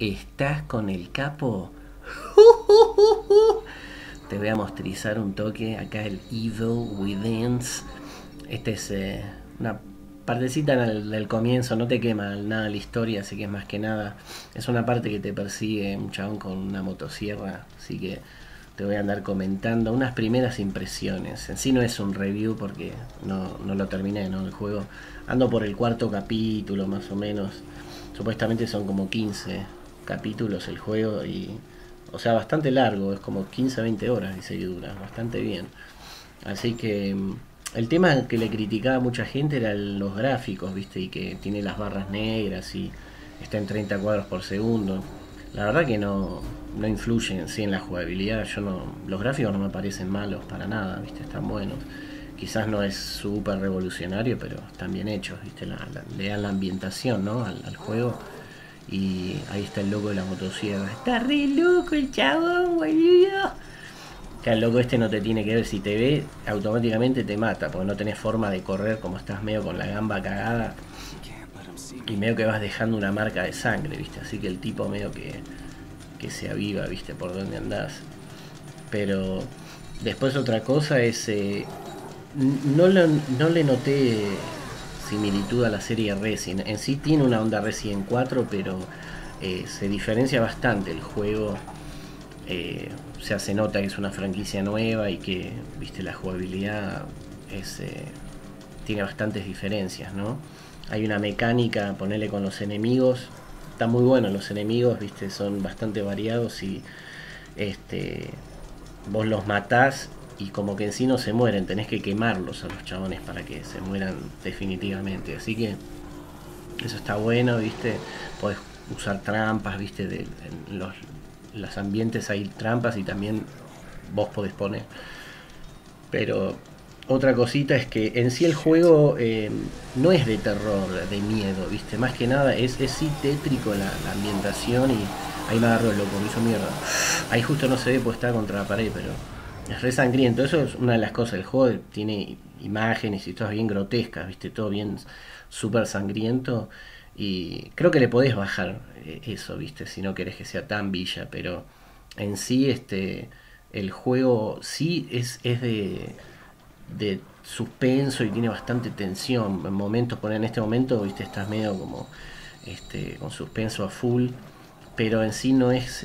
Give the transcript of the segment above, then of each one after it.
¿Estás con el capo? Te voy a mostrizar un toque. Acá el Evil Within. Este es una partecita del comienzo. No te quema nada la historia, así que es más que nada. Es una parte que te persigue un chabón con una motosierra. Así que te voy a andar comentando unas primeras impresiones. En sí no es un review porque no lo terminé, ¿no? El juego. Ando por el cuarto capítulo más o menos. Supuestamente son como 15 capítulos el juego y... O sea, bastante largo, es como 15-20 horas dice que dura, bastante bien. Así que el tema que le criticaba a mucha gente eran los gráficos, ¿viste? Y que tiene las barras negras y está en 30 cuadros por segundo. La verdad que no influye en sí en la jugabilidad. Los gráficos no me parecen malos para nada, ¿viste? Están buenos. Quizás no es súper revolucionario, pero están bien hechos, ¿viste? Le dan la ambientación, ¿no? al juego. Y ahí está el loco de la motosierra. Está re loco el chabón, boludo. Que el loco este no te tiene que ver. Si te ve, automáticamente te mata. Porque no tenés forma de correr, como estás medio con la gamba cagada. Y medio que vas dejando una marca de sangre, ¿viste? Así que el tipo medio que se aviva, ¿viste? Por dónde andás. Pero después otra cosa es... no le noté... similitud a la serie Resident. En sí tiene una onda Resident 4, pero se diferencia bastante el juego. Se nota que es una franquicia nueva y que, viste, la jugabilidad es, tiene bastantes diferencias, ¿no? Hay una mecánica, ponerle con los enemigos, está muy bueno los enemigos, viste, son bastante variados y vos los matás y como que en sí no se mueren, tenés que quemarlos a los chabones para que se mueran definitivamente, así que eso está bueno, viste. Podés usar trampas, viste, en los ambientes hay trampas y también vos podés poner. Pero otra cosita es que en sí el juego no es de terror, de miedo, viste, más que nada es sí tétrico la ambientación. Y ahí me agarró el loco, me hizo mierda. Ahí justo no se ve porque está contra la pared, pero es re sangriento. Eso es una de las cosas. El juego tiene imágenes y todo bien grotescas, viste, todo bien súper sangriento. Y creo que le podés bajar eso, viste, si no querés que sea tan villa. Pero en sí el juego sí es de suspenso y tiene bastante tensión. En momentos, poner en este momento, viste, estás medio como con suspenso a full. Pero en sí no es...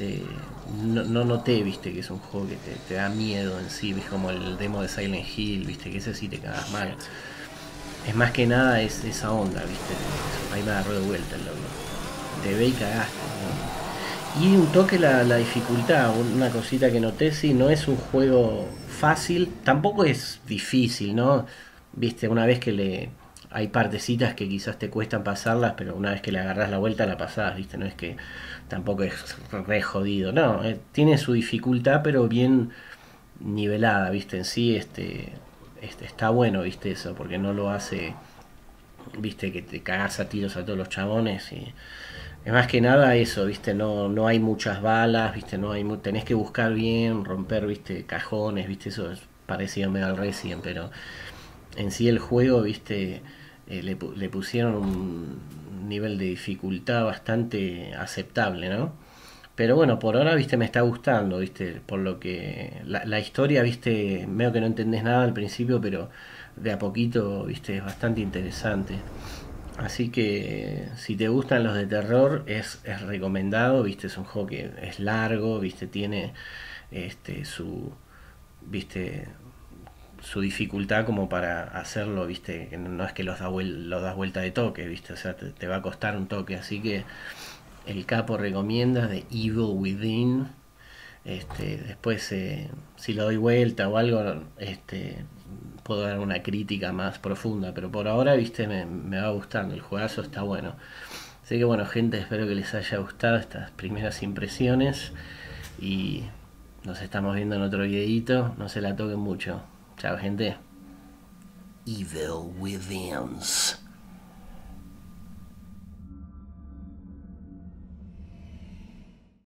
no noté, viste, que es un juego que te da miedo en sí. Es como el demo de Silent Hill, viste, que ese sí te cagas mal. Es más que nada es esa onda, viste. Ahí me agarró de vuelta el loco. Te ve y cagaste, ¿no? Y un toque la dificultad. Una cosita que noté, sí, no es un juego fácil. Tampoco es difícil, ¿no? Viste, una vez que le... Hay partecitas que quizás te cuestan pasarlas, pero una vez que le agarrás la vuelta la pasás, ¿viste? No es que tampoco es re jodido, no, tiene su dificultad pero bien nivelada, ¿viste? En sí está bueno, ¿viste? Eso, porque no lo hace, ¿viste? Que te cagás a tiros a todos los chabones. Y es más que nada eso, ¿viste? No hay muchas balas, ¿viste? No hay, tenés que buscar bien, romper, ¿viste? Cajones, ¿viste? Eso es parecido medio al Resident, pero en sí el juego, ¿viste? Le pusieron un nivel de dificultad bastante aceptable, ¿no? Pero bueno, por ahora, viste, me está gustando, viste, por lo que... La historia, viste, medio que no entendés nada al principio, pero de a poquito, viste, es bastante interesante. Así que, si te gustan los de terror, es recomendado, viste, es un juego que es largo, viste, tiene su... viste... su dificultad como para hacerlo, viste, no es que los das vuelta de toque, viste, o sea, te va a costar un toque. Así que el capo recomienda The Evil Within. Después si lo doy vuelta o algo, puedo dar una crítica más profunda, pero por ahora, viste, me va gustando, el juegazo está bueno. Así que bueno, gente, espero que les haya gustado estas primeras impresiones y nos estamos viendo en otro videito. No se la toquen mucho. Chao, gente. Evil Within.